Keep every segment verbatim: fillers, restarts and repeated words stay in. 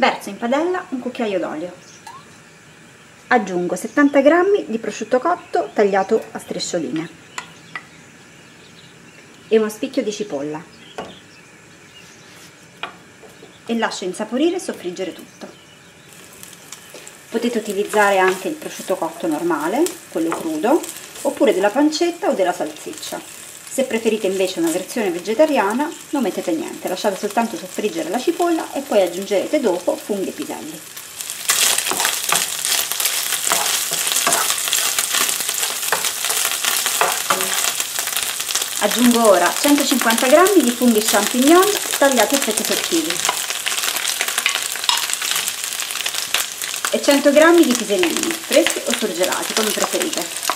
Verso in padella un cucchiaio d'olio. Aggiungo settanta grammi di prosciutto cotto tagliato a striscioline e uno spicchio di cipolla e lascio insaporire e soffriggere tutto. Potete utilizzare anche il prosciutto cotto normale, quello crudo, oppure della pancetta o della salsiccia. Se preferite invece una versione vegetariana non mettete niente, lasciate soltanto soffriggere la cipolla e poi aggiungerete dopo funghi e piselli. Aggiungo ora centocinquanta grammi di funghi champignon tagliati a fette sottili e cento grammi di pisellini, freschi o surgelati, come preferite.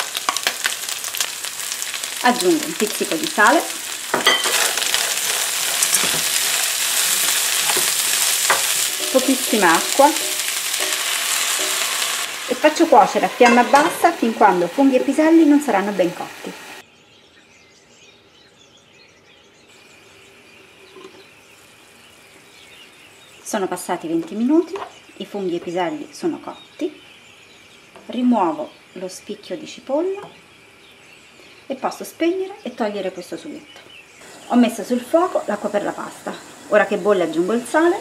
Aggiungo un pizzico di sale . Pochissima acqua e faccio cuocere a fiamma bassa fin quando funghi e piselli non saranno ben cotti . Sono passati venti minuti . I funghi e i piselli sono cotti . Rimuovo lo spicchio di cipolla e posso spegnere e togliere questo sughetto. Ho messo sul fuoco l'acqua per la pasta. Ora che bolle aggiungo il sale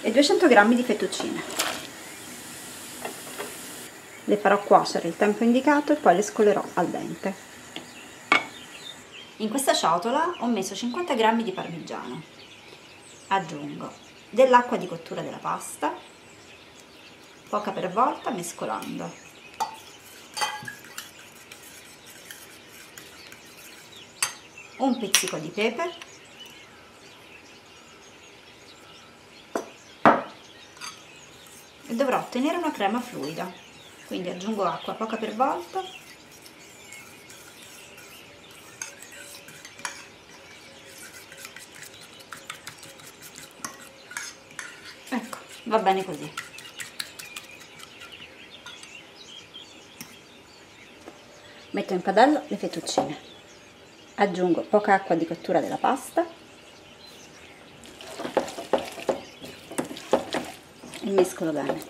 e duecento grammi di fettuccine. Le farò cuocere il tempo indicato e poi le scolerò al dente. In questa ciotola ho messo cinquanta grammi di parmigiano. Aggiungo dell'acqua di cottura della pasta, poca per volta, mescolando. Un pizzico di pepe e dovrò ottenere una crema fluida, quindi aggiungo acqua poca per volta . Ecco, va bene così . Metto in padella le fettuccine . Aggiungo poca acqua di cottura della pasta e mescolo bene.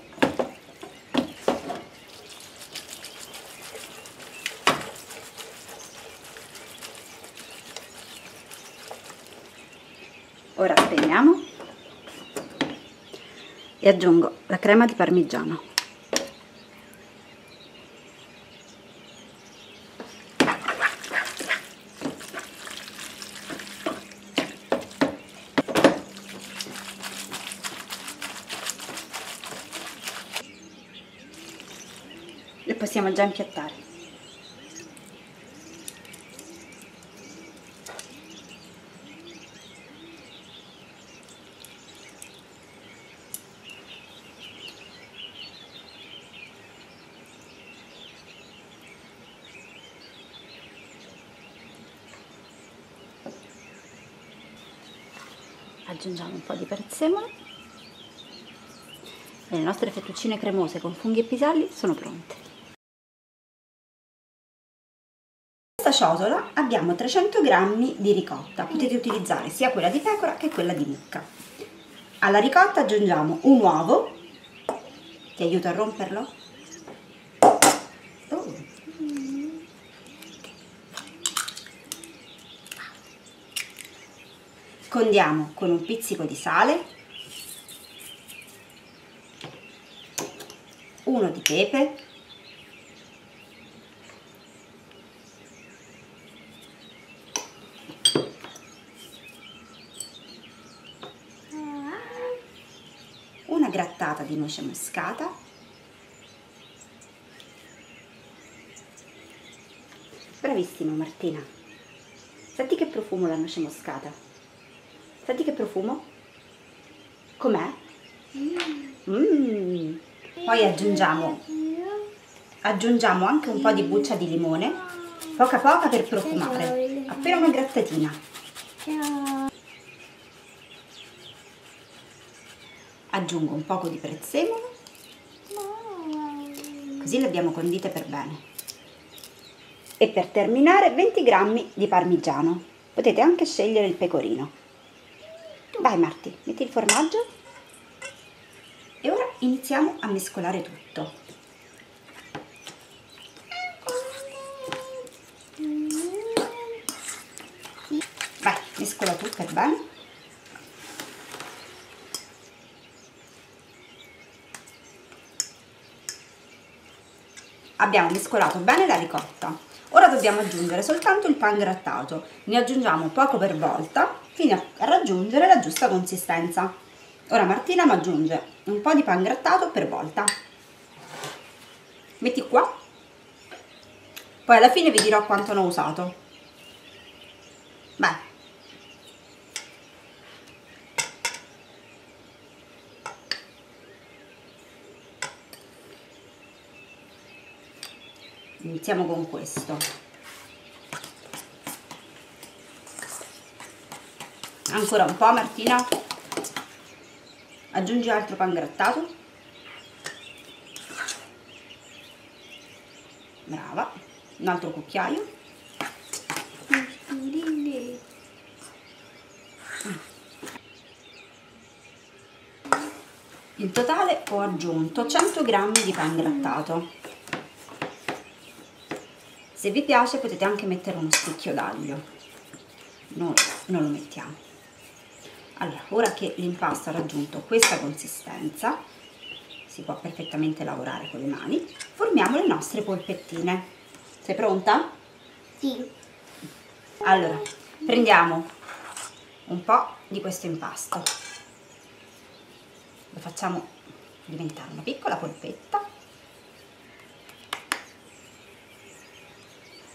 Ora spegniamo e aggiungo la crema di parmigiano. E possiamo già impiattare. Aggiungiamo un po' di prezzemolo e le nostre fettuccine cremose con funghi e piselli sono pronte. Ciotola abbiamo trecento grammi di ricotta, potete utilizzare sia quella di pecora che quella di mucca. Alla ricotta aggiungiamo un uovo, ti aiuto a romperlo? Oh. Condiamo con un pizzico di sale, uno di pepe, una grattata di noce moscata . Bravissima Martina . Senti che profumo la noce moscata . Senti che profumo . Com'è? Mm. Poi aggiungiamo aggiungiamo anche un po' di buccia di limone, poca poca per profumare, appena una grattatina . Aggiungo un poco di prezzemolo, così le abbiamo condite per bene. E per terminare venti grammi di parmigiano, potete anche scegliere il pecorino. Vai Marti, metti il formaggio. iniziamo a mescolare tutto. Vai, mescola tu per bene. Abbiamo mescolato bene la ricotta, ora dobbiamo aggiungere soltanto il pan grattato, ne aggiungiamo poco per volta fino a raggiungere la giusta consistenza. Ora Martina mi aggiunge un po' di pan grattato per volta, metti qua, poi alla fine vi dirò quanto ne ho usato. Beh, iniziamo con questo, ancora un po'. Martina, aggiungi altro pan grattato, brava, un altro cucchiaio, in totale ho aggiunto cento grammi di pan grattato. Se vi piace potete anche mettere uno spicchio d'aglio, noi non lo mettiamo. Allora, ora che l'impasto ha raggiunto questa consistenza, si può perfettamente lavorare con le mani, formiamo le nostre polpettine. Sei pronta? Sì. Allora, prendiamo un po' di questo impasto, lo facciamo diventare una piccola polpetta.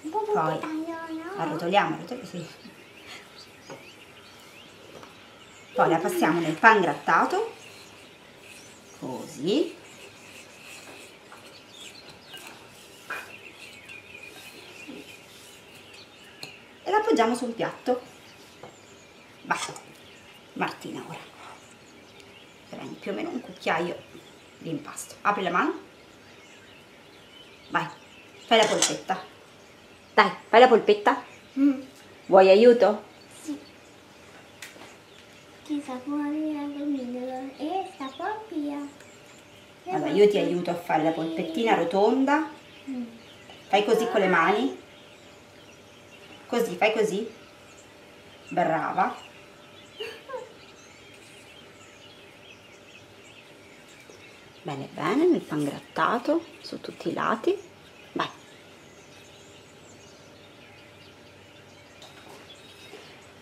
Poi arrotoliamo, arrotoliamo sì. Poi la passiamo nel pan grattato, così, e la appoggiamo su un piatto. Va, Martina, ora prendi più o meno un cucchiaio di impasto, apri la mano, vai, fai la polpetta. Dai, fai la polpetta? Mm. Vuoi aiuto? Sì. Ti sapori anche il mignolo e sta qua via. Allora, io ti aiuto a fare la polpettina rotonda. Mm. Fai così con le mani. Così, fai così. Brava. Bene, bene, nel pan grattato su tutti i lati. Vai.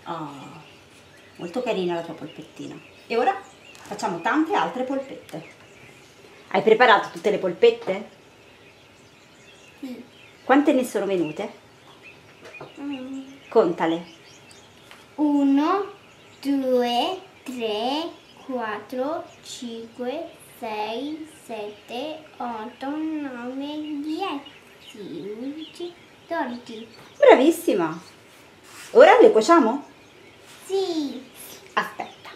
Oh, molto carina la tua polpettina. E ora facciamo tante altre polpette. Hai preparato tutte le polpette? Sì. Quante ne sono venute? Mm. Contale. uno, due, tre, quattro, cinque, sei, sette, otto, nove, dieci, undici, dodici. Bravissima! Ora le cuociamo? Sì. Aspetta.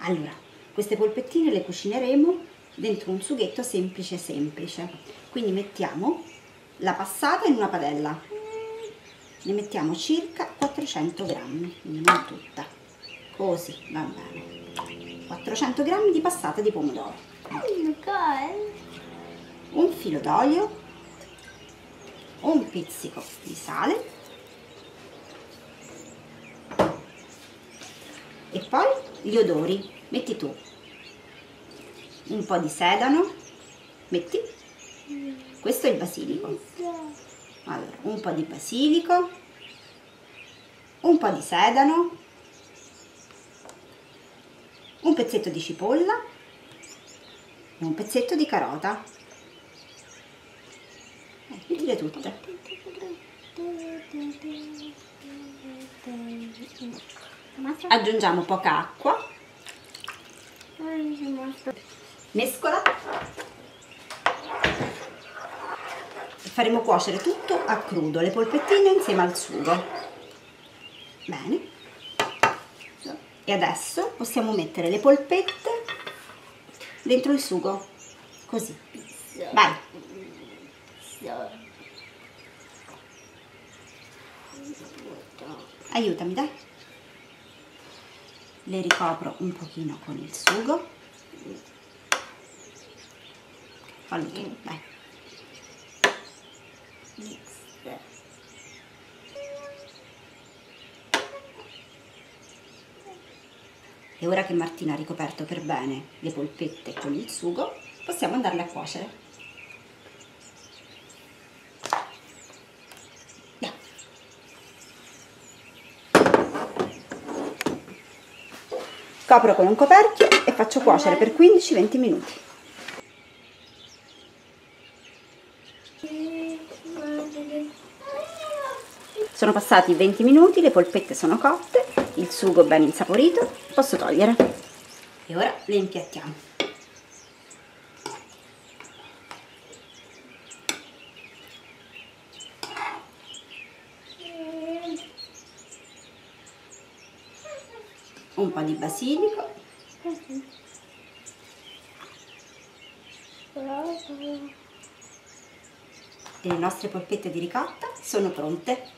Allora, queste polpettine le cucineremo dentro un sughetto semplice semplice. Quindi mettiamo la passata in una padella. Ne mettiamo circa quattrocento grammi, quindi non tutta. Così, va bene. quattrocento grammi di passata di pomodoro. Un filo d'olio, un pizzico di sale. E poi gli odori, metti tu un po' di sedano, metti, questo è il basilico, allora un po' di basilico, un po' di sedano, un pezzetto di cipolla, un pezzetto di carota, eh, mettile tutte. Aggiungiamo poca acqua, mescola e faremo cuocere tutto a crudo, le polpettine insieme al sugo. Bene, e adesso possiamo mettere le polpette dentro il sugo, così, vai. Aiutami, dai. Le ricopro un pochino con il sugo, fallo tu, vai. E ora che Martina ha ricoperto per bene le polpette con il sugo, possiamo andarle a cuocere. Copro con un coperchio e faccio cuocere per quindici venti minuti. Sono passati venti minuti, le polpette sono cotte, il sugo ben insaporito, posso togliere. E ora le impiattiamo. Un po' di basilico, e le nostre polpette di ricotta sono pronte.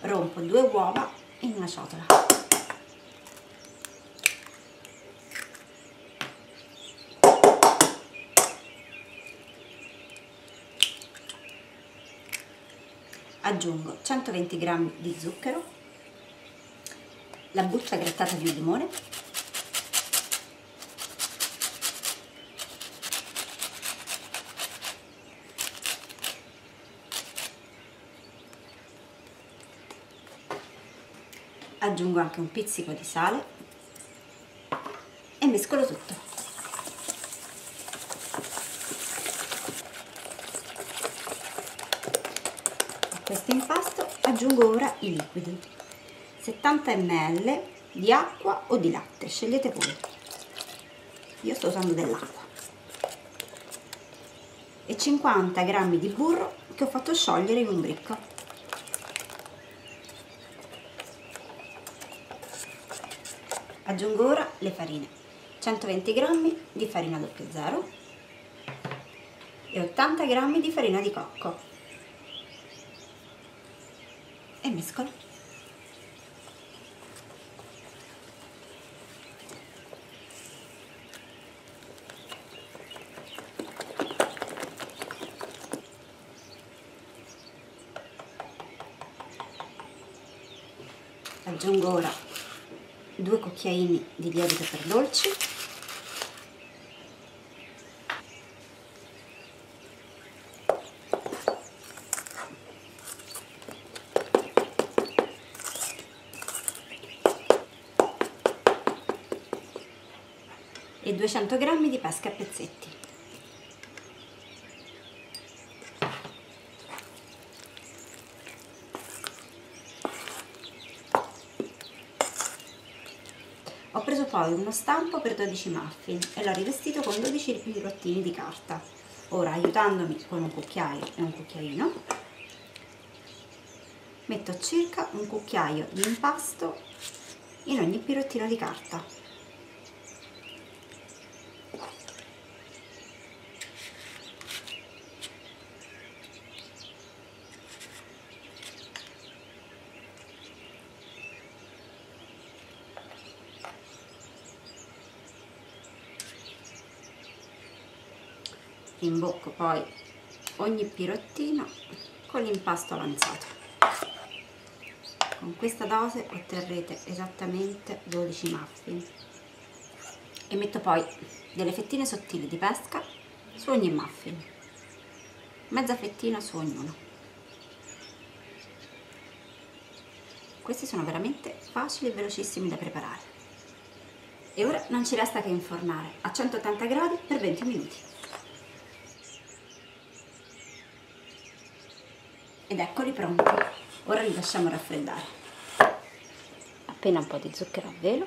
Rompo due uova in una ciotola. Aggiungo centoventi g di zucchero, la buccia grattata di limone, aggiungo anche un pizzico di sale e mescolo tutto. A questo impasto aggiungo ora i liquidi. settanta ml di acqua o di latte, scegliete voi. Io sto usando dell'acqua. E cinquanta g di burro che ho fatto sciogliere in un bricco. Aggiungo ora le farine. centoventi g di farina zero zero e ottanta g di farina di cocco. E mescolo. Aggiungo ora due cucchiaini di lievito per dolci, e duecento g di pesca a pezzetti. Ho preso poi uno stampo per dodici muffin e l'ho rivestito con dodici bigliettini di carta. Ora, aiutandomi con un cucchiaio e un cucchiaino, metto circa un cucchiaio di impasto in ogni pirottino di carta. Imbocco poi ogni pirottino con l'impasto avanzato. Con questa dose otterrete esattamente dodici muffin. E metto poi delle fettine sottili di pesca su ogni muffin, mezza fettina su ognuno. Questi sono veramente facili e velocissimi da preparare. E ora non ci resta che infornare a centottanta gradi per venti minuti. Ed eccoli pronti. Ora li lasciamo raffreddare. Appena un po' di zucchero a velo.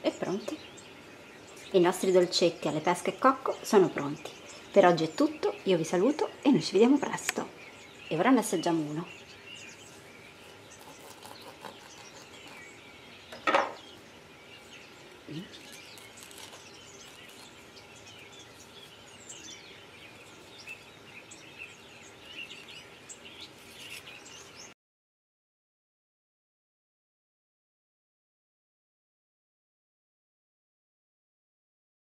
E pronti. I nostri dolcetti alle pesche e cocco sono pronti. Per oggi è tutto, io vi saluto e noi ci vediamo presto. E ora ne assaggiamo uno. Mm.